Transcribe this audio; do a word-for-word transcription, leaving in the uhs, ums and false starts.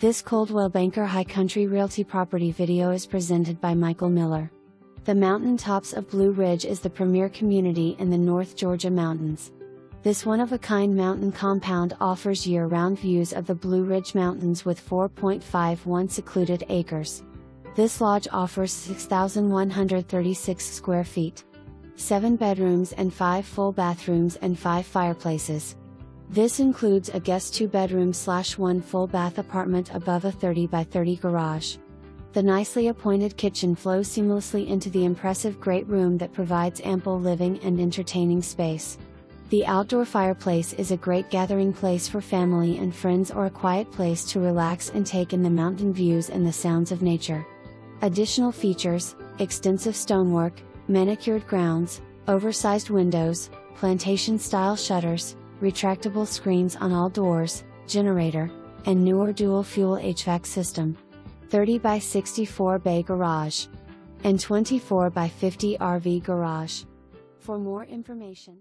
This Coldwell Banker High Country Realty property video is presented by Michael Miller. The Mountain Tops of Blue Ridge is the premier community in the North Georgia Mountains. This one-of-a-kind mountain compound offers year-round views of the Blue Ridge Mountains with four point five one secluded acres. This lodge offers six thousand one hundred thirty-six square feet, seven bedrooms and five full bathrooms and five fireplaces. This includes a guest two-bedroom slash one full-bath apartment above a thirty by thirty garage. The nicely appointed kitchen flows seamlessly into the impressive great room that provides ample living and entertaining space. The outdoor fireplace is a great gathering place for family and friends, or a quiet place to relax and take in the mountain views and the sounds of nature. Additional features: extensive stonework, manicured grounds, oversized windows, plantation-style shutters, retractable screens on all doors, generator, and newer dual-fuel H V A C system, thirty by sixty-four bay garage, and twenty-four by fifty R V garage. For more information,